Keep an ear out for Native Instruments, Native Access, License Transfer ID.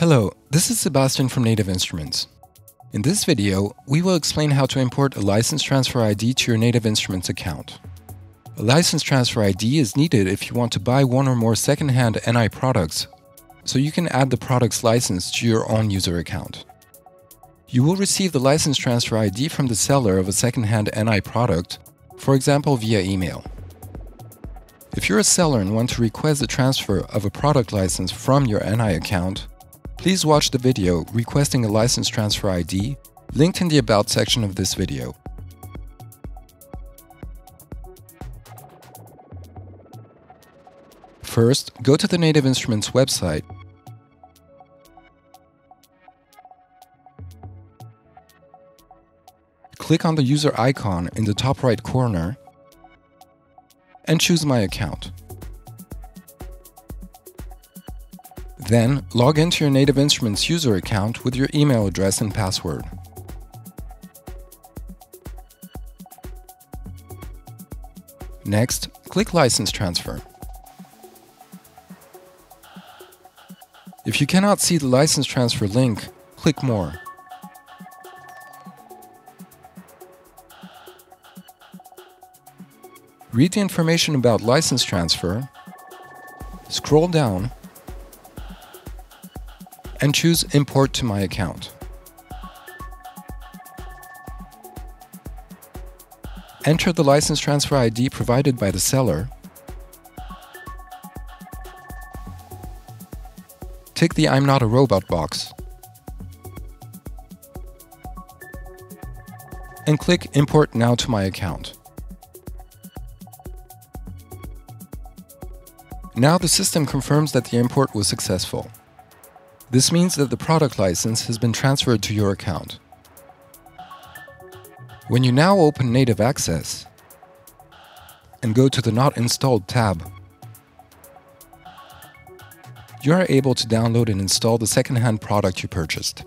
Hello, this is Sebastian from Native Instruments. In this video, we will explain how to import a license transfer ID to your Native Instruments account. A license transfer ID is needed if you want to buy one or more second-hand NI products, so you can add the product's license to your own user account. You will receive the license transfer ID from the seller of a second-hand NI product, for example via email. If you're a seller and want to request the transfer of a product license from your NI account, please watch the video requesting a license transfer ID linked in the About section of this video. First, go to the Native Instruments website . Click on the user icon in the top right corner and choose My Account. Then, log into your Native Instruments user account with your email address and password. Next, click License Transfer. If you cannot see the license transfer link, click More. Read the information about license transfer, scroll down, and choose Import to My Account. Enter the license transfer ID provided by the seller. Tick the I'm not a robot box and click Import now to My Account. Now the system confirms that the import was successful. This means that the product license has been transferred to your account. When you now open Native Access and go to the Not Installed tab, you are able to download and install the second-hand product you purchased.